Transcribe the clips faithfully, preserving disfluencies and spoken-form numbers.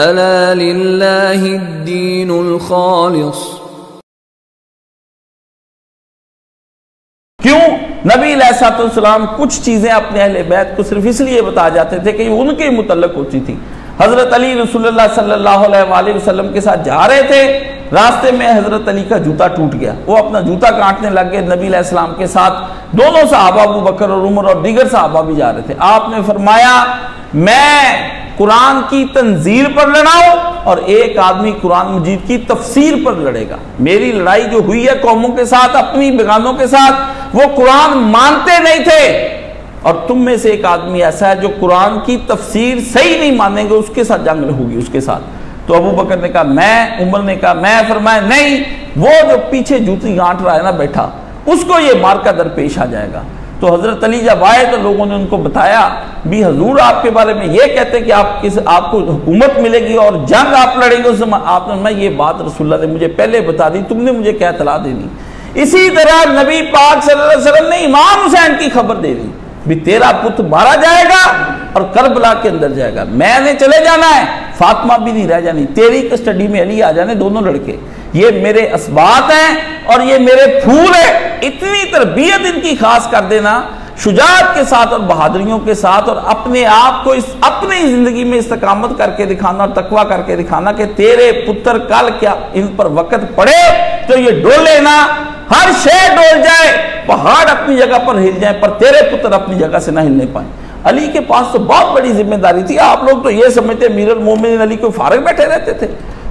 अला लिल्लाहिद्दीनुल खालिस। क्यों नबी अलैहिस्सलाम कुछ चीजें अपने अहले बैत को सिर्फ इसलिए बता जाते थे कि उनके मुतल्लक होती थी। हजरत अली रसूलल्लाह सल्लल्लाहु अलैहि वसल्लम के साथ जा रहे थे, रास्ते में हजरत अली का जूता टूट गया, वो अपना जूता काटने लग गए। नबी अलैहिस्सलाम के साथ दोनों साहबा अबू बकर और उमर और दीगर साहबा भी जा रहे थे। आपने फरमाया, मैं कुरान की तंजीर पर लड़ाओ और एक आदमी कुरान मजीद की तफसीर पर लड़ेगा। मेरी लड़ाई जो हुई है कौमों के साथ, अपनी बेगानों के साथ, वो कुरान मानते नहीं थे, और तुम में से एक आदमी ऐसा है जो कुरान की तफसीर सही नहीं मानेंगे, उसके साथ जंग होगी उसके साथ। तो अबू बकर ने कहा मैं, उमर ने कहा मैं। फरमाया नहीं, वो जो पीछे जूती गांठ रहा है ना बैठा, उसको ये मार्का दरपेश आ जाएगा। तो हजरत अली जब आए तो लोगों ने उनको बताया भी हजूर आपके बारे में ये कहते हैं कि आप किस आपको हुकूमत मिलेगी और जंग आप लड़ेंगे। उस आपने मैं ये बात रसूलल्लाह ने मुझे पहले बता दी, तुमने मुझे क्या तलाह दे दी। इसी तरह नबी पाक सल्लल्लाहु अलैहि वसल्लम ने इमाम हुसैन की खबर दे दी भी तेरा पुत्र मारा जाएगा और करबला के अंदर जाएगा, मैंने चले जाना है, फातमा भी नहीं रह जानी, तेरी कस्टडी में अली आ जाने, दोनों लड़के, ये मेरे असबात हैं और ये मेरे फूल हैं। इतनी तरबियत इनकी खास कर देना शुजाअत के साथ और बहादुरियों के साथ, और अपने आप को इस अपनी जिंदगी में इस्तकामत करके दिखाना और तकवा करके दिखाना कि तेरे पुत्र कल क्या इन पर वक्त पड़े तो ये डोले ना, हर शय डोल जाए, पहाड़ अपनी जगह पर हिल जाए, पर तेरे पुत्र अपनी जगह से ना हिलने पाए। अली के पास तो बहुत बड़ी जिम्मेदारी थी। आप लोग तो ये समझते मीर मोमिन अली को फारग बैठे रहते थे,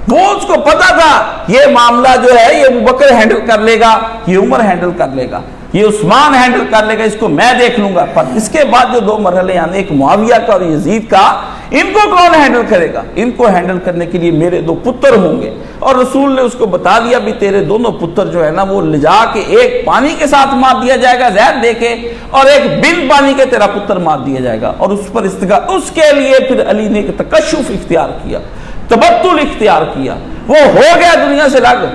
वो उसको पता था ये मामला जो है ये अबू बकर हैंडल कर लेगा, ये उमर हैंडल कर लेगा, ये उस्मान हैंडल कर लेगा, इसको मैं देख लूंगा। पर इसके बाद जो दो मरहले यानी एक माविया का और यजीद का, इनको कौन हैंडल करेगा? इनको हैंडल करने के लिए मेरे दो पुत्र होंगे। और रसूल ने उसको बता दिया भी तेरे दोनों पुत्र जो है ना वो ले जाके एक पानी के साथ मार दिया जाएगा, जैद देखे, और एक बिन पानी के तेरा पुत्र मार दिया जाएगा। और उस पर इस्तगा उसके लिए फिर अली ने तकशुफ इख्तियार किया, तबत्तुल इख्तियार किया, वो हो गया दुनिया से अलग।